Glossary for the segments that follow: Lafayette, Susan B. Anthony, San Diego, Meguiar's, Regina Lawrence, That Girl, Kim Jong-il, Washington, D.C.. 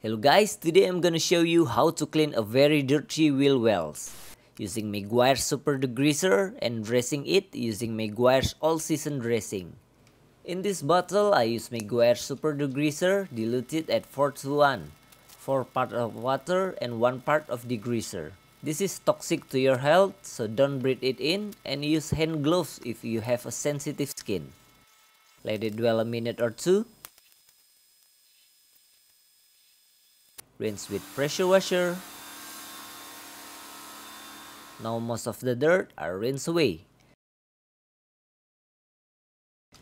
Hello guys, today I'm gonna show you how to clean a very dirty wheel wells using Meguiar's super degreaser and dressing it using Meguiar's all-season dressing. In this bottle, I use Meguiar's super degreaser diluted at 4:1, 4 part of water and 1 part of degreaser. This is toxic to your health, so don't breathe it in and use hand gloves if you have a sensitive skin. Let it dwell a minute or two. Rinse with pressure washer. Now most of the dirt are rinsed away.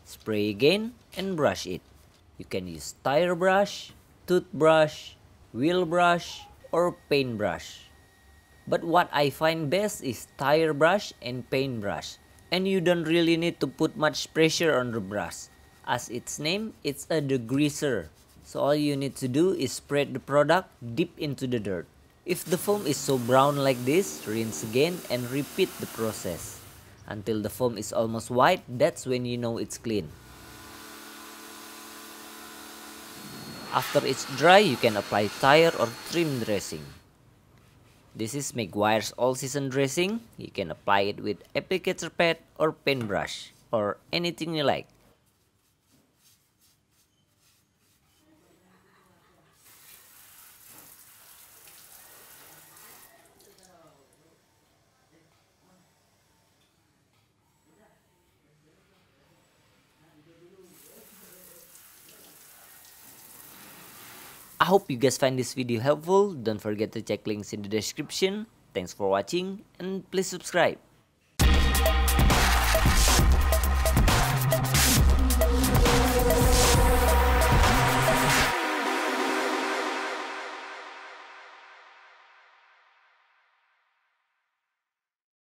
Spray again and brush it. You can use tire brush, toothbrush, wheel brush, or paintbrush. But what I find best is tire brush and paintbrush. And you don't really need to put much pressure on the brush. As its name, it's a degreaser. So all you need to do is spread the product deep into the dirt. If the foam is so brown like this, rinse again and repeat the process. Until the foam is almost white, that's when you know it's clean. After it's dry, you can apply tire or trim dressing. This is Meguiar's all-season dressing. You can apply it with applicator pad or paintbrush or anything you like. I hope you guys find this video helpful. Don't forget to check links in the description. Thanks for watching and please subscribe.